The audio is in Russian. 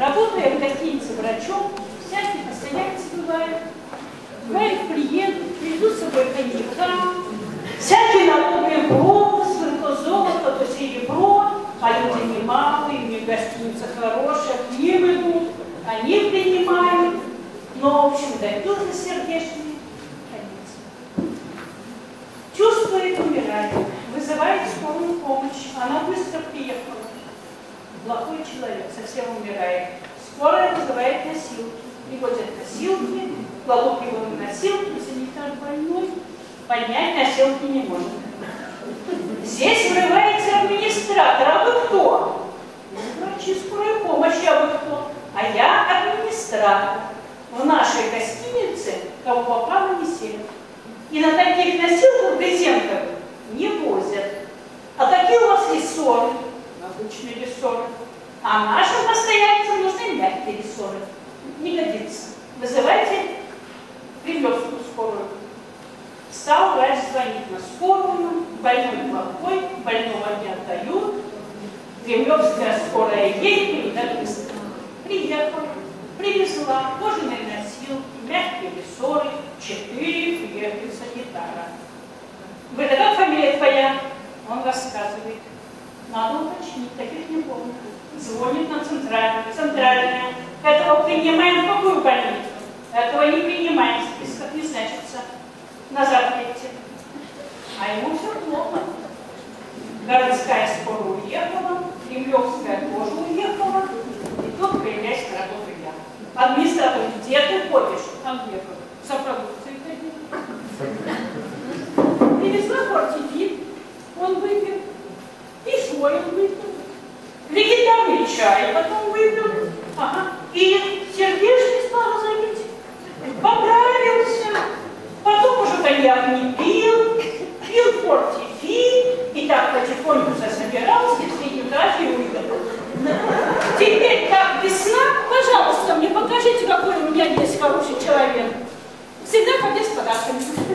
Работая в гостинице врачом, всякие постоянцы бывают. Бывает, приедут, приведут с собой коньяка, всякие налоговые бровы, сверху золото, то серебро, а люди немалые, у них гостиница хорошая, к ним идут, они принимают, но, в общем, дойдут до сердечный конец. Чувствует, умирает, вызывает скорую помощь, она быстро приехала. Плохой человек, совсем умирает. Скорая вызывает носилки. Приводят носилки, кладут его на носилки, если никто больной, поднять носилки не может. Здесь врывается администратор. А вы кто? Врачи скорой помощи, а вы кто? А я администратор. В нашей гостинице кого попало не селят. И на таких носилках брезентов не возят. А такие у вас рессоры. Обычные рессоры. А нашим постояльцам нужны мягкие рессоры. Не годится. Вызывайте кремлевскую скорую. Встал, врач звонит на скорую, больной плохой, больного не отдают. Кремлевская скорая едет, передали быстро. Приехала, привезла кожаные носилки, мягкие рессоры, 4 фигурки санитара. Вы тогда фамилия твоя? Он рассказывает. Надо уточнить, таких не помню. Звонит на центральную. Центральная. Этого принимаем в какую больницу? Этого не принимаем, в списках не значится. Назад едьте. А ему все плохо. Городская скоро уехала, Кремлевская тоже уехала. И тут появляюсь к работе я. Администратор, где ты ходишь? Там уехала. За продукцией ходила. Привезла фортифит, он выпил. И свой он выпил. Легендарный чай потом выпил. Ага. И сердечный стал забить. Поправился. Потом уже коньяк не пил. Пил фортифит. И так потихоньку засобирался. И все географии выдал. Теперь как весна. Пожалуйста, мне покажите, какой у меня есть хороший человек. Всегда ходит с подарками.